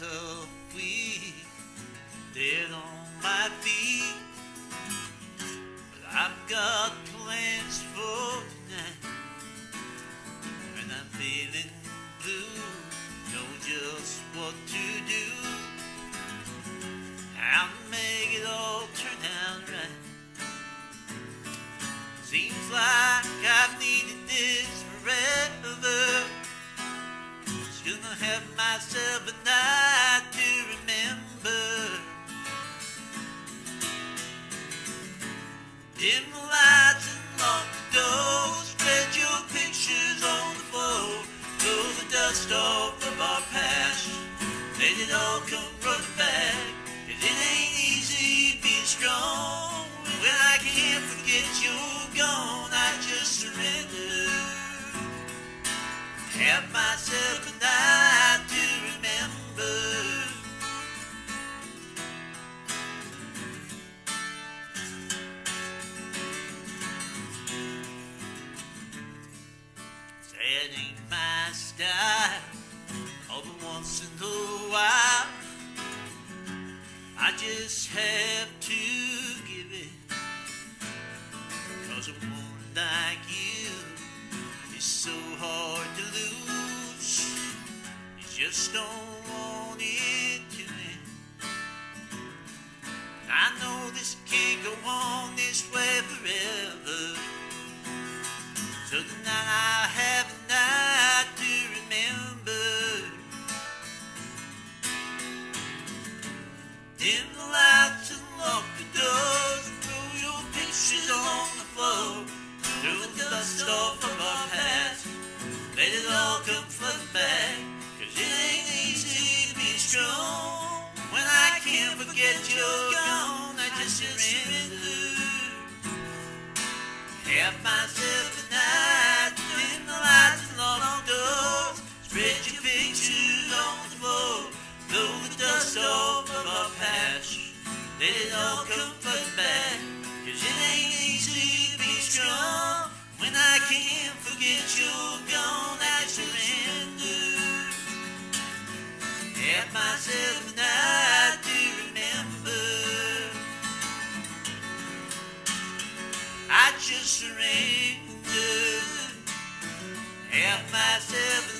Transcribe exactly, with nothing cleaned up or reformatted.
tough week, dead on my feet, but I've got plans for tonight, and I'm feeling blue, know just what to do, I'll make it all turn out right, seems like I've needed this forever. Gonna have myself a night to remember. Dim the lights and lock the doors, spread your pictures on the floor, blow the dust off of our past, let it all come running back. Cause it ain't easy being strong. Well, I can't forget you're gone, I just surrender. Have myself a night to remember. That ain't my style, all but once in a while I just have to give it, cause a woman like you is so hard to lose. You just don't want it to end. I know this can't go on this way forever, so tonight I'll have a night to remember. Dim the lights and lock the doors, throw your pictures on the floor, through the dust off of our past, let it all come flooding back. Cause it ain't easy to be strong. When I can't forget you're gone, I just surrender. Have myself a night, dim the lights and lock the doors, spread your pictures on the floor, blow the dust off of our past, let it all come flooding back. Cause it ain't easy to be strong. When I can't forget you're gone, I surrender. Have myself a night to remember. I just surrender. Have myself a night.